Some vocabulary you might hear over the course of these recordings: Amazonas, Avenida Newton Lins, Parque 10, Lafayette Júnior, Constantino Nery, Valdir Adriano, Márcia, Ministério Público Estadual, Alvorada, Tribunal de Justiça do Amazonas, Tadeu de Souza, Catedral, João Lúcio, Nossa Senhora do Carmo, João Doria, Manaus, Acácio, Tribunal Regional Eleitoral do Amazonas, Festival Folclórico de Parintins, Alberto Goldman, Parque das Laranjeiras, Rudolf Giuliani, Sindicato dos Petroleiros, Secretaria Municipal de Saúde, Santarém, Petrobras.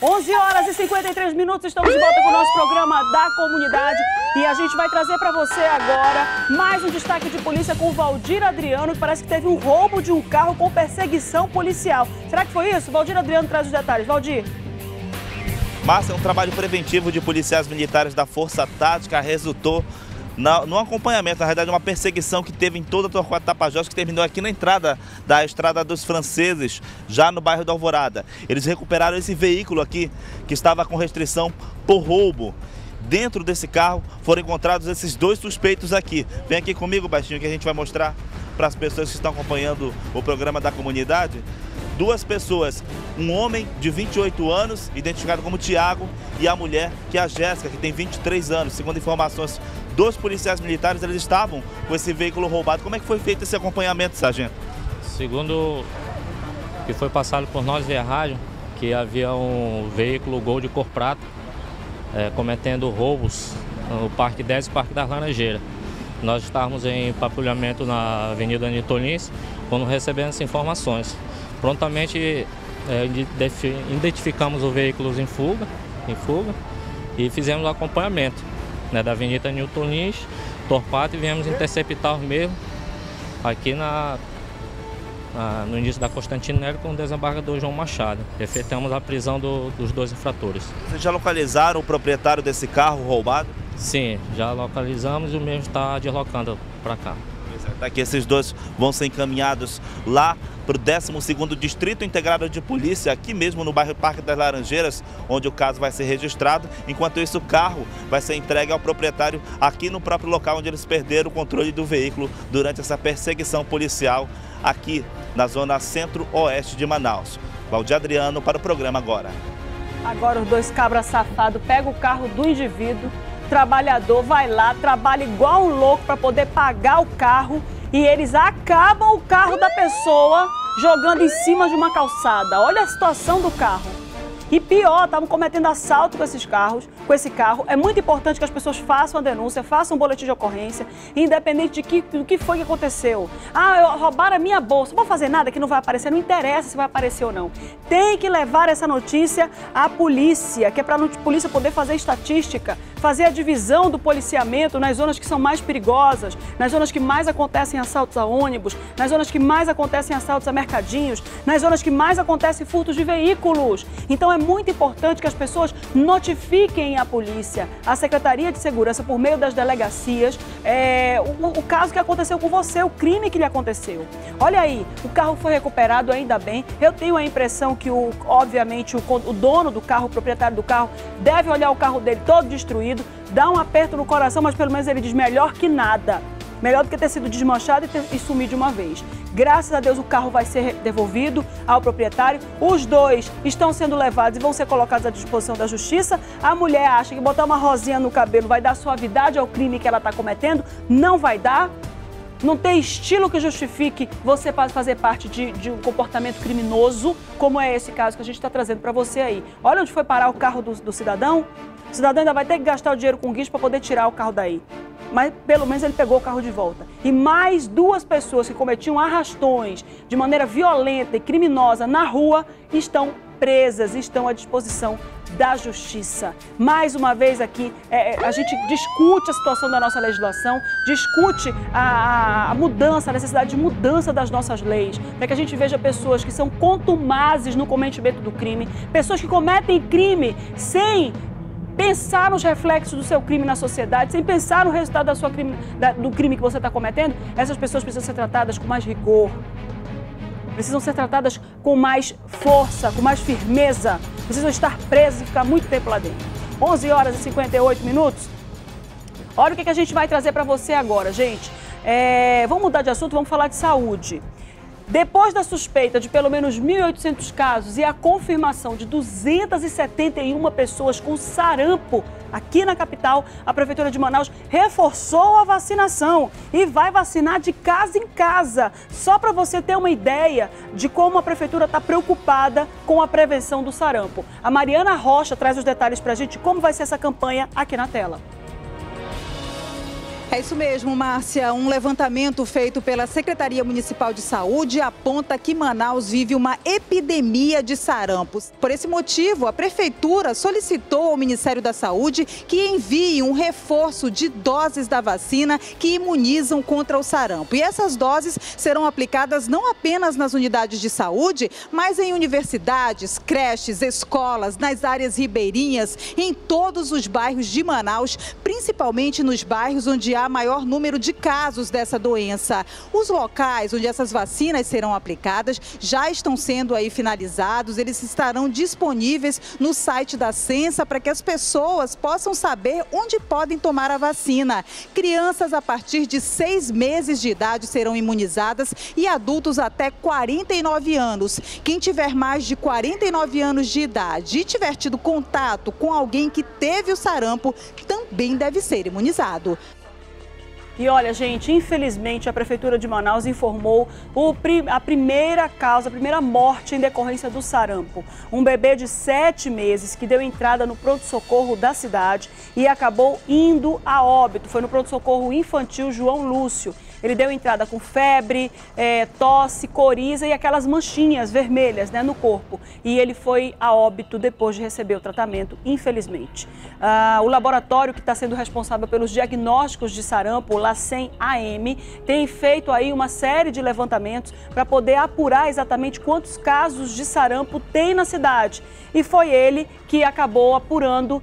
11h53, estamos de volta com o nosso programa da comunidade e a gente vai trazer para você agora mais um destaque de polícia com o Valdir Adriano, que parece que teve um roubo de um carro com perseguição policial. Será que foi isso? Valdir Adriano traz os detalhes. Valdir. Márcia, um trabalho preventivo de policiais militares da Força Tática resultou no acompanhamento, na realidade, uma perseguição que teve em toda a Torquato Tapajós, que terminou aqui na entrada da Estrada dos Franceses, já no bairro da Alvorada. Eles recuperaram esse veículo aqui, que estava com restrição por roubo. Dentro desse carro foram encontrados esses dois suspeitos aqui. Vem aqui comigo, baixinho, que a gente vai mostrar para as pessoas que estão acompanhando o programa da comunidade. Duas pessoas, um homem de 28 anos, identificado como Tiago, e a mulher, que é a Jéssica, que tem 23 anos. Segundo informações dos policiais militares, eles estavam com esse veículo roubado. Como é que foi feito esse acompanhamento, sargento? Segundo o que foi passado por nós via rádio, que havia um veículo Gol de cor prata cometendo roubos no Parque 10 e Parque das Laranjeiras. Nós estávamos em patrulhamento na Avenida Newton Lins quando recebemos essas informações. Prontamente identificamos o veículo em fuga e fizemos o acompanhamento, né, da Avenida Newton Lins, Torquato, e viemos interceptar os mesmos aqui no início da Constantino Nery com o desembargador João Machado. Efetuamos a prisão dos dois infratores. Vocês já localizaram o proprietário desse carro roubado? Sim, já localizamos e o mesmo está deslocando para cá. Daqui esses dois vão ser encaminhados lá para o 12º Distrito Integrado de Polícia, aqui mesmo no bairro Parque das Laranjeiras, onde o caso vai ser registrado. Enquanto isso, o carro vai ser entregue ao proprietário aqui no próprio local onde eles perderam o controle do veículo durante essa perseguição policial aqui na zona centro-oeste de Manaus. Valdir Adriano para o programa agora. Agora os dois cabras safados pegam o carro do indivíduo, trabalhador vai lá, trabalha igual um louco para poder pagar o carro e eles acabam o carro da pessoa jogando em cima de uma calçada. Olha a situação do carro. E pior, estavam cometendo assalto com esses carros, com esse carro. É muito importante que as pessoas façam a denúncia, façam um boletim de ocorrência, independente do que foi que aconteceu. Ah, roubaram a minha bolsa, não vou fazer nada que não vai aparecer, não interessa se vai aparecer ou não. Tem que levar essa notícia à polícia, que é para a polícia poder fazer estatística, fazer a divisão do policiamento nas zonas que são mais perigosas, nas zonas que mais acontecem assaltos a ônibus, nas zonas que mais acontecem assaltos a mercadinhos, nas zonas que mais acontecem furtos de veículos. Então é muito importante que as pessoas notifiquem a polícia, a Secretaria de Segurança, por meio das delegacias, o caso que aconteceu com você, o crime que lhe aconteceu. Olha aí, o carro foi recuperado, ainda bem. Eu tenho a impressão que, obviamente, o dono do carro, o proprietário do carro, deve olhar o carro dele todo destruído, dá um aperto no coração, mas pelo menos ele diz melhor que nada. Melhor do que ter sido desmanchado e sumir de uma vez. Graças a Deus o carro vai ser devolvido ao proprietário. Os dois estão sendo levados e vão ser colocados à disposição da justiça. A mulher acha que botar uma rosinha no cabelo vai dar suavidade ao crime que ela está cometendo. Não vai dar. Não tem estilo que justifique você fazer parte de um comportamento criminoso, como é esse caso que a gente está trazendo para você aí. Olha onde foi parar o carro do cidadão. O cidadão ainda vai ter que gastar o dinheiro com guincho para poder tirar o carro daí. Mas pelo menos ele pegou o carro de volta. E mais duas pessoas que cometiam arrastões de maneira violenta e criminosa na rua estão presas, estão à disposição da justiça. Mais uma vez aqui, a gente discute a situação da nossa legislação, discute a mudança, a necessidade de mudança das nossas leis, para que a gente veja pessoas que são contumazes no cometimento do crime, pessoas que cometem crime sem pensar nos reflexos do seu crime na sociedade, sem pensar no resultado do crime que você está cometendo. Essas pessoas precisam ser tratadas com mais rigor, precisam ser tratadas com mais força, com mais firmeza, precisam estar presas e ficar muito tempo lá dentro. 11h58. Olha o que a gente vai trazer para você agora, gente. Vamos mudar de assunto, vamos falar de saúde. Depois da suspeita de pelo menos 1.800 casos e a confirmação de 271 pessoas com sarampo aqui na capital, a Prefeitura de Manaus reforçou a vacinação e vai vacinar de casa em casa. Só para você ter uma ideia de como a Prefeitura está preocupada com a prevenção do sarampo. A Mariana Rocha traz os detalhes para a gente, como vai ser essa campanha aqui na tela. É isso mesmo, Márcia. Um levantamento feito pela Secretaria Municipal de Saúde aponta que Manaus vive uma epidemia de sarampos. Por esse motivo, a Prefeitura solicitou ao Ministério da Saúde que envie um reforço de doses da vacina que imunizam contra o sarampo. E essas doses serão aplicadas não apenas nas unidades de saúde, mas em universidades, creches, escolas, nas áreas ribeirinhas, em todos os bairros de Manaus, principalmente nos bairros onde há maior número de casos dessa doença. Os locais onde essas vacinas serão aplicadas já estão sendo aí finalizados, eles estarão disponíveis no site da Sensa para que as pessoas possam saber onde podem tomar a vacina. Crianças a partir de 6 meses de idade serão imunizadas e adultos até 49 anos. Quem tiver mais de 49 anos de idade e tiver tido contato com alguém que teve o sarampo também deve ser imunizado. E olha, gente, infelizmente a Prefeitura de Manaus informou a primeira morte em decorrência do sarampo. Um bebê de 7 meses que deu entrada no pronto-socorro da cidade e acabou indo a óbito. Foi no pronto-socorro infantil João Lúcio. Ele deu entrada com febre, tosse, coriza e aquelas manchinhas vermelhas, né, no corpo. E ele foi a óbito depois de receber o tratamento, infelizmente. O laboratório que está sendo responsável pelos diagnósticos de sarampo, LACEN-AM, tem feito aí uma série de levantamentos para poder apurar exatamente quantos casos de sarampo tem na cidade. E foi ele que acabou apurando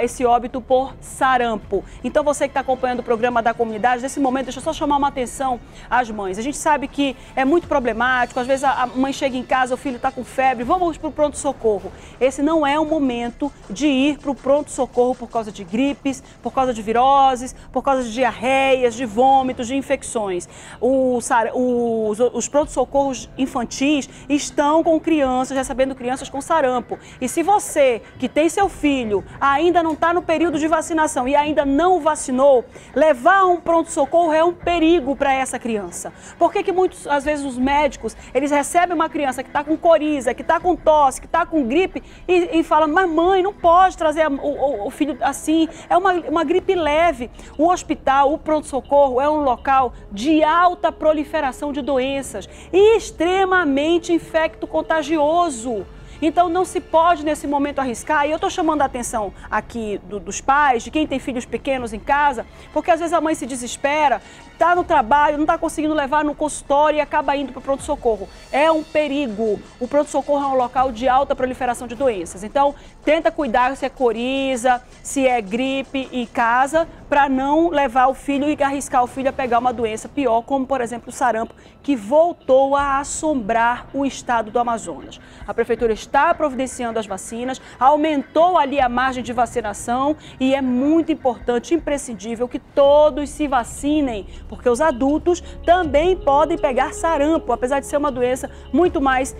esse óbito por sarampo. Então você que está acompanhando o programa da comunidade, nesse momento, deixa eu só chamar uma atenção às mães. A gente sabe que é muito problemático, às vezes a mãe chega em casa, o filho está com febre, vamos para o pronto-socorro. Esse não é o momento de ir para o pronto-socorro por causa de gripes, por causa de viroses, por causa de diarreias, de vômitos, de infecções. Os pronto-socorros infantis estão com crianças, recebendo crianças com sarampo. E se você que tem seu filho ainda não está no período de vacinação e ainda não vacinou, levar um pronto-socorro é um perigo para essa criança. Por que muitas vezes os médicos, eles recebem uma criança que está com coriza, que está com tosse, que está com gripe e falam, mas mãe, não pode trazer o filho assim, é uma gripe leve. O hospital, o pronto-socorro é um local de alta proliferação de doenças e extremamente infecto-contagioso. Então não se pode nesse momento arriscar, e eu estou chamando a atenção aqui dos pais, de quem tem filhos pequenos em casa, porque às vezes a mãe se desespera, está no trabalho, não está conseguindo levar no consultório e acaba indo para o pronto-socorro. É um perigo. O pronto-socorro é um local de alta proliferação de doenças. Então tenta cuidar se é coriza, se é gripe em casa, para não levar o filho e arriscar o filho a pegar uma doença pior, como por exemplo o sarampo, que voltou a assombrar o estado do Amazonas. A Prefeitura está providenciando as vacinas, aumentou ali a margem de vacinação e é muito importante, imprescindível que todos se vacinem, porque os adultos também podem pegar sarampo, apesar de ser uma doença muito mais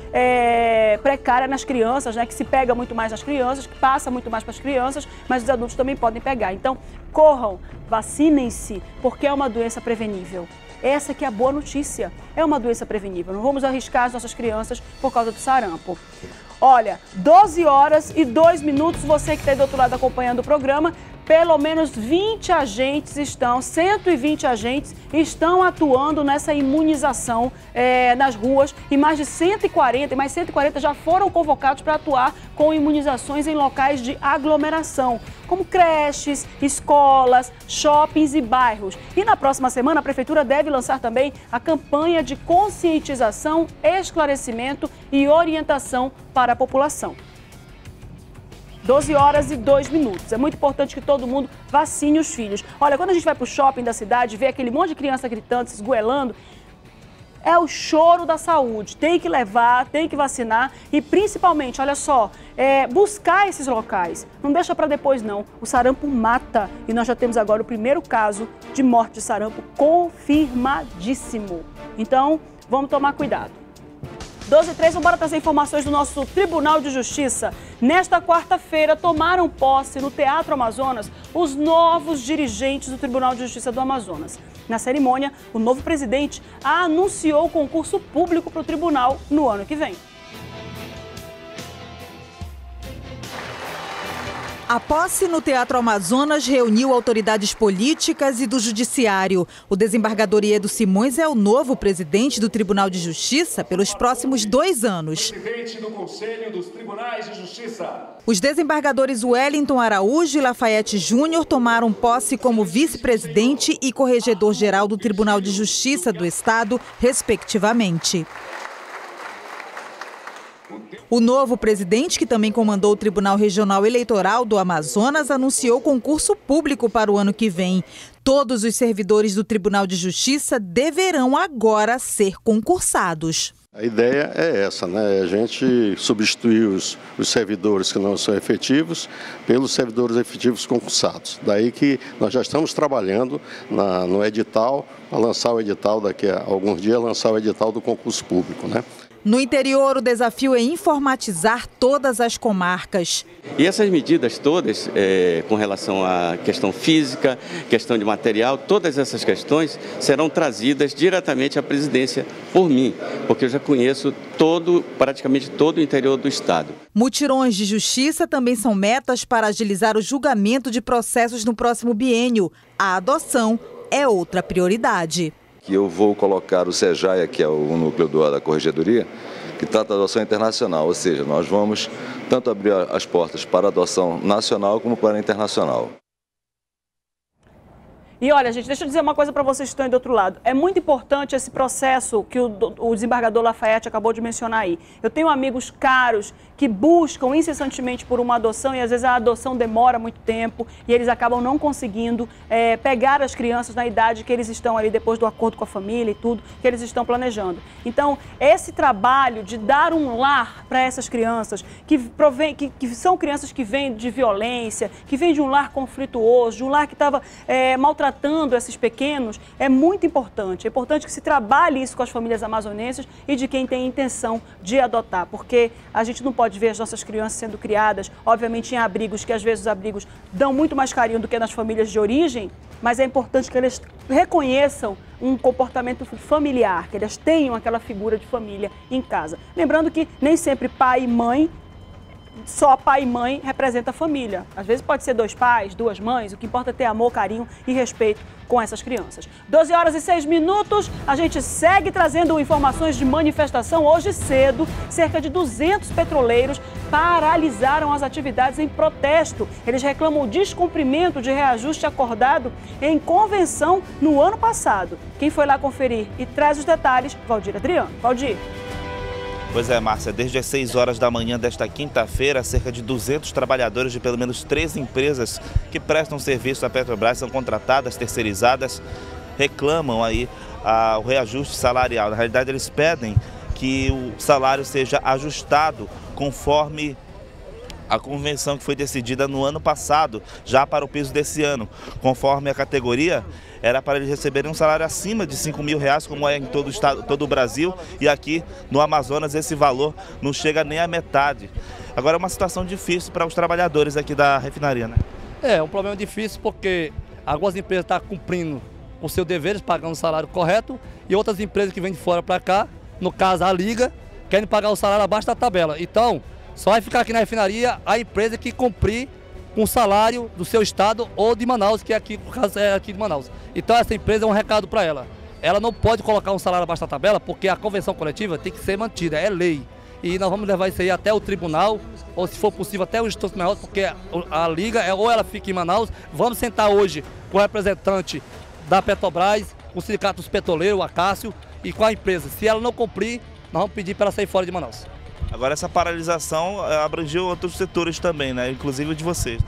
precária nas crianças, né, que se pega muito mais nas crianças, que passa muito mais para as crianças, mas os adultos também podem pegar. Então, corram, vacinem-se, porque é uma doença prevenível. Essa que é a boa notícia, é uma doença prevenível. Não vamos arriscar as nossas crianças por causa do sarampo. Olha, 12h02, você que está aí do outro lado acompanhando o programa, pelo menos 120 agentes estão atuando nessa imunização nas ruas e mais 140 já foram convocados para atuar com imunizações em locais de aglomeração, como creches, escolas, shoppings e bairros. E na próxima semana a Prefeitura deve lançar também a campanha de conscientização, esclarecimento e orientação para a população. 12h02. É muito importante que todo mundo vacine os filhos. Olha, quando a gente vai pro shopping da cidade, vê aquele monte de criança gritando, se esgoelando, é o choro da saúde. Tem que levar, tem que vacinar e principalmente, olha só, buscar esses locais. Não deixa para depois não. O sarampo mata e nós já temos agora o primeiro caso de morte de sarampo confirmadíssimo. Então, vamos tomar cuidado. 12h03, vamos trazer informações do nosso Tribunal de Justiça. Nesta quarta-feira, tomaram posse no Teatro Amazonas os novos dirigentes do Tribunal de Justiça do Amazonas. Na cerimônia, o novo presidente anunciou o concurso público para o tribunal no ano que vem. A posse no Teatro Amazonas reuniu autoridades políticas e do judiciário. O desembargador Iedo Simões é o novo presidente do Tribunal de Justiça pelos próximos 2 anos. Presidente do Conselho dos Tribunais de Justiça. Os desembargadores Wellington Araújo e Lafayette Júnior tomaram posse como vice-presidente e corregedor-geral do Tribunal de Justiça do Estado, respectivamente. O novo presidente, que também comandou o Tribunal Regional Eleitoral do Amazonas, anunciou concurso público para o ano que vem. Todos os servidores do Tribunal de Justiça deverão agora ser concursados. A ideia é essa, né? A gente substituir os servidores que não são efetivos pelos servidores efetivos concursados. Daí que nós já estamos trabalhando no edital, a lançar o edital daqui a alguns dias, lançar o edital do concurso público, né? No interior, o desafio é informatizar todas as comarcas. E essas medidas todas, com relação à questão física, questão de material, todas essas questões serão trazidas diretamente à presidência por mim, porque eu já conheço praticamente todo o interior do Estado. Mutirões de justiça também são metas para agilizar o julgamento de processos no próximo biênio. A adoção é outra prioridade. Que eu vou colocar o SEJAI, que é o núcleo da Corregedoria, que trata da adoção internacional, ou seja, nós vamos tanto abrir as portas para a adoção nacional como para a internacional. E olha, gente, deixa eu dizer uma coisa para vocês que estão aí do outro lado. É muito importante esse processo que o desembargador Lafayette acabou de mencionar aí. Eu tenho amigos caros que buscam incessantemente por uma adoção e às vezes a adoção demora muito tempo e eles acabam não conseguindo pegar as crianças na idade que eles estão ali depois do acordo com a família e tudo que eles estão planejando. Então, esse trabalho de dar um lar para essas crianças que são crianças que vêm de violência, que vêm de um lar conflituoso, de um lar que estava maltratado, tratando esses pequenos, é muito importante. É importante que se trabalhe isso com as famílias amazonenses e de quem tem intenção de adotar, porque a gente não pode ver as nossas crianças sendo criadas, obviamente, em abrigos, que às vezes os abrigos dão muito mais carinho do que nas famílias de origem, mas é importante que eles reconheçam um comportamento familiar, que elas tenham aquela figura de família em casa. Lembrando que nem sempre pai e mãe, só pai e mãe representa a família. Às vezes pode ser 2 pais, 2 mães, o que importa é ter amor, carinho e respeito com essas crianças. 12h06, a gente segue trazendo informações de manifestação. Hoje cedo, cerca de 200 petroleiros paralisaram as atividades em protesto. Eles reclamam o descumprimento de reajuste acordado em convenção no ano passado. Quem foi lá conferir e traz os detalhes, Valdir Adriano. Valdir. Pois é, Márcia, desde as 6 horas da manhã desta quinta-feira, cerca de 200 trabalhadores de pelo menos 3 empresas que prestam serviço à Petrobras, são contratadas, terceirizadas, reclamam aí o reajuste salarial. Na realidade, eles pedem que o salário seja ajustado conforme a convenção que foi decidida no ano passado, já para o piso desse ano. Conforme a categoria, era para eles receberem um salário acima de R$ 5.000, como é em todo o estado, todo o Brasil, e aqui no Amazonas esse valor não chega nem à metade. Agora é uma situação difícil para os trabalhadores aqui da refinaria, né? É um problema difícil porque algumas empresas estão cumprindo os seus deveres, pagando o salário correto, e outras empresas que vêm de fora para cá, no caso a Liga, querem pagar o salário abaixo da tabela. Então, só vai ficar aqui na refinaria a empresa que cumprir com o salário do seu estado ou de Manaus, que é aqui, por causa é aqui de Manaus. Então essa empresa é um recado para ela. Ela não pode colocar um salário abaixo da tabela porque a convenção coletiva tem que ser mantida, é lei. E nós vamos levar isso aí até o tribunal, ou se for possível até o Distrito Maior, porque a Liga, ou ela fica em Manaus. Vamos sentar hoje com o representante da Petrobras, com o Sindicato dos Petroleiros, o Acácio, e com a empresa. Se ela não cumprir, nós vamos pedir para ela sair fora de Manaus. Agora essa paralisação abrangeu outros setores também, né? Inclusive o de vocês.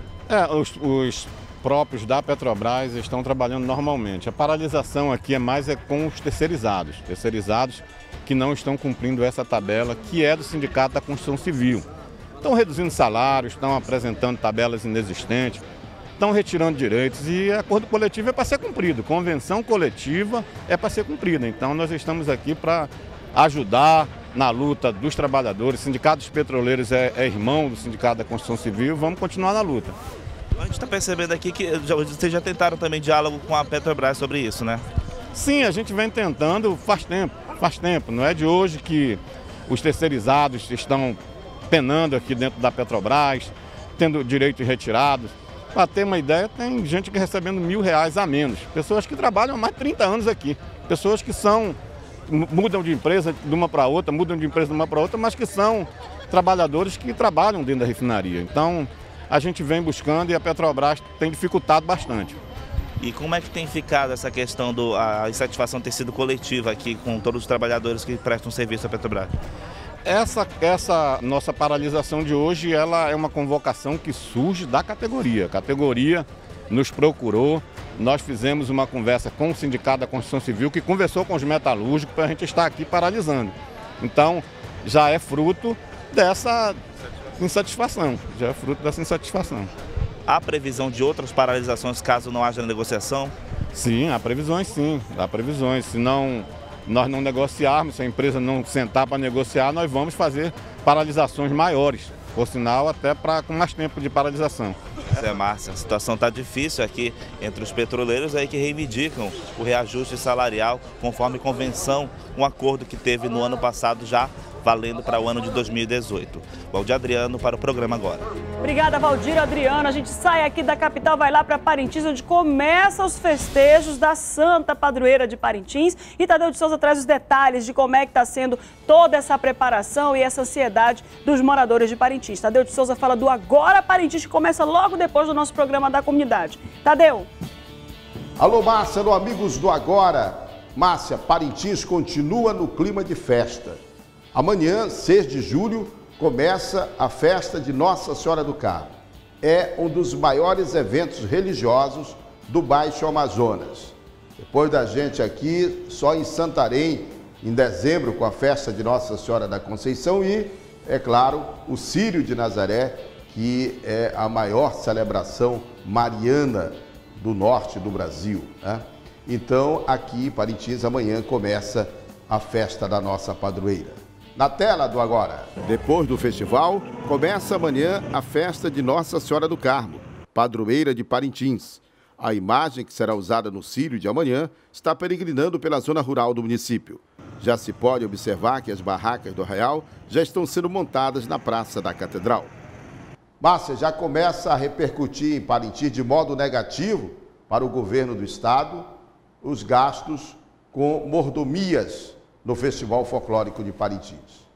Os próprios da Petrobras estão trabalhando normalmente. A paralisação aqui é mais com os terceirizados. Terceirizados que não estão cumprindo essa tabela, que é do Sindicato da Construção Civil. Estão reduzindo salários, estão apresentando tabelas inexistentes, estão retirando direitos, e acordo coletivo é para ser cumprido. Convenção coletiva é para ser cumprida. Então nós estamos aqui para ajudar na luta dos trabalhadores. O Sindicato dos Petroleiros é irmão do Sindicato da Construção Civil, vamos continuar na luta. A gente está percebendo aqui que vocês já tentaram também diálogo com a Petrobras sobre isso, né? Sim, a gente vem tentando faz tempo. Não é de hoje que os terceirizados estão penando aqui dentro da Petrobras, tendo direitos retirados. Para ter uma ideia, tem gente que recebendo R$ 1.000 a menos. Pessoas que trabalham há mais de 30 anos aqui. Pessoas que são, mudam de empresa de uma para outra, mas que são trabalhadores que trabalham dentro da refinaria. Então, a gente vem buscando e a Petrobras tem dificultado bastante. E como é que tem ficado essa questão da insatisfação ter sido coletiva aqui com todos os trabalhadores que prestam serviço à Petrobras? Essa nossa paralisação de hoje, ela é uma convocação que surge da categoria. A categoria nos procurou, nós fizemos uma conversa com o Sindicato da Construção Civil, que conversou com os metalúrgicos para a gente estar aqui paralisando. Então, já é fruto dessa insatisfação, Há previsão de outras paralisações caso não haja negociação? Sim, há previsões Se não, nós não negociarmos, se a empresa não sentar para negociar, nós vamos fazer paralisações maiores. Por sinal, até para com mais tempo de paralisação. É, Márcia, a situação está difícil aqui entre os petroleiros aí que reivindicam o reajuste salarial conforme convenção, um acordo que teve no ano passado já valendo para o ano de 2018. Valdir Adriano para o programa agora. Obrigada, Valdir Adriano. A gente sai aqui da capital, vai lá para Parintins, onde começam os festejos da Santa Padroeira de Parintins. E Tadeu de Souza traz os detalhes de como é que está sendo toda essa preparação e essa ansiedade dos moradores de Parintins. Tadeu de Souza fala do Agora Parintins, que começa logo depois do nosso programa da comunidade. Tadeu. Alô, Márcia, alô, amigos do Agora. Márcia, Parintins continua no clima de festa. Amanhã, 6 de julho, começa a festa de Nossa Senhora do Carmo. É um dos maiores eventos religiosos do Baixo Amazonas. Depois da gente aqui, só em Santarém, em dezembro, com a festa de Nossa Senhora da Conceição e, é claro, o Círio de Nazaré, que é a maior celebração mariana do norte do Brasil, né? Então, aqui em Parintins, amanhã começa a festa da nossa padroeira. Na tela do Agora. Depois do festival, começa amanhã a festa de Nossa Senhora do Carmo, padroeira de Parintins. A imagem que será usada no círio de amanhã está peregrinando pela zona rural do município. Já se pode observar que as barracas do arraial já estão sendo montadas na praça da Catedral. Márcia, já começa a repercutir em Parintins de modo negativo para o governo do estado os gastos com mordomias no Festival Folclórico de Parintins.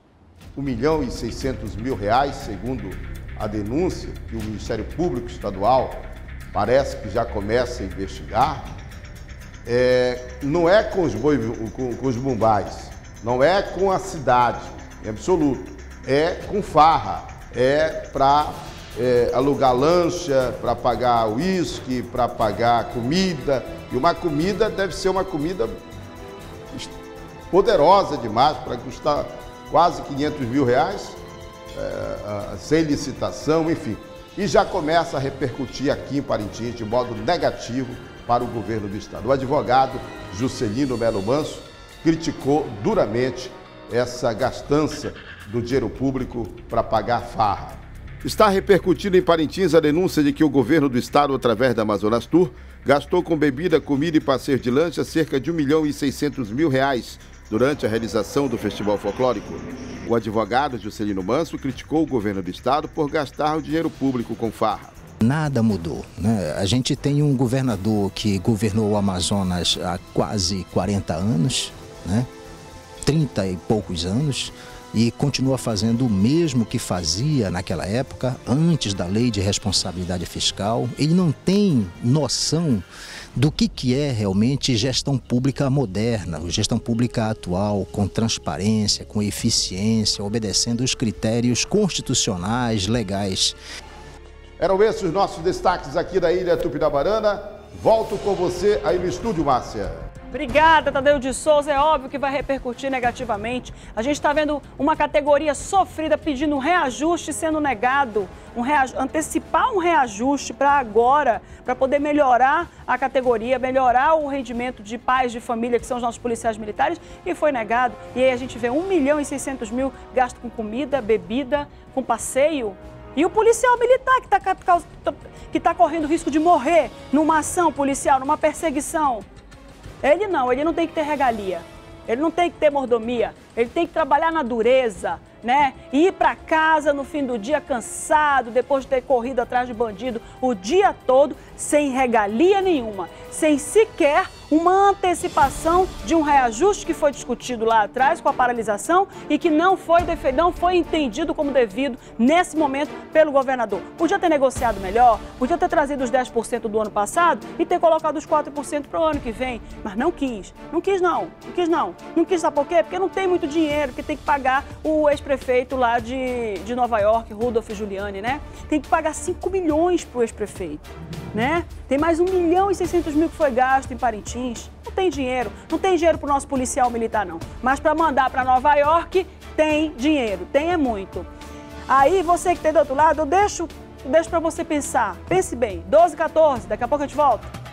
R$ 1.600.000, segundo a denúncia que o Ministério Público Estadual parece que já começa a investigar, não é com os bombais, não é com a cidade, em absoluto, é com farra, é para alugar lancha, para pagar uísque, para pagar comida, e uma comida deve ser uma comida poderosa demais, para custar quase R$ 500 mil, sem licitação, enfim. E já começa a repercutir aqui em Parintins de modo negativo para o governo do estado. O advogado Juscelino Melo Manso criticou duramente essa gastança do dinheiro público para pagar farra. Está repercutindo em Parintins a denúncia de que o governo do estado, através da Amazonas Tour, gastou com bebida, comida e passeio de lancha cerca de R$ 1.600.000 durante a realização do Festival Folclórico. O advogado Juscelino Manso criticou o governo do estado por gastar o dinheiro público com farra. Nada mudou, né? A gente tem um governador que governou o Amazonas há quase 40 anos, né? 30 e poucos anos, e continua fazendo o mesmo que fazia naquela época, antes da lei de responsabilidade fiscal. Ele não tem noção do que é realmente gestão pública moderna, gestão pública atual, com transparência, com eficiência, obedecendo os critérios constitucionais, legais. Eram esses os nossos destaques aqui da Ilha Tupinambarana. Volto com você aí no estúdio, Márcia. Obrigada, Tadeu de Souza. É óbvio que vai repercutir negativamente. A gente está vendo uma categoria sofrida pedindo um reajuste sendo negado. Antecipar um reajuste para agora, para poder melhorar a categoria, melhorar o rendimento de pais de família, que são os nossos policiais militares, e foi negado. E aí a gente vê R$ 1.600.000 gasto com comida, bebida, com passeio. E o policial militar que está correndo risco de morrer numa ação policial, numa perseguição. Ele não tem que ter regalia, ele não tem que ter mordomia, ele tem que trabalhar na dureza, né? E ir para casa no fim do dia cansado, depois de ter corrido atrás de bandido o dia todo, sem regalia nenhuma, sem sequer uma antecipação de um reajuste que foi discutido lá atrás com a paralisação e que não foi entendido como devido nesse momento pelo governador. Podia ter negociado melhor, podia ter trazido os 10% do ano passado e ter colocado os 4% para o ano que vem, mas não quis. Não quis, sabe por quê? Porque não tem muito dinheiro, porque tem que pagar o ex-prefeito lá de Nova York, Rudolf Giuliani, né? Tem que pagar 5 milhões para o ex-prefeito, né? Tem mais 1.600.000 que foi gasto em Parintins. Não tem dinheiro, não tem dinheiro para o nosso policial militar, não. Mas para mandar para Nova York, tem dinheiro, tem é muito. Aí você que tem do outro lado, eu deixo para você pensar. Pense bem, 12h14, daqui a pouco a gente volta.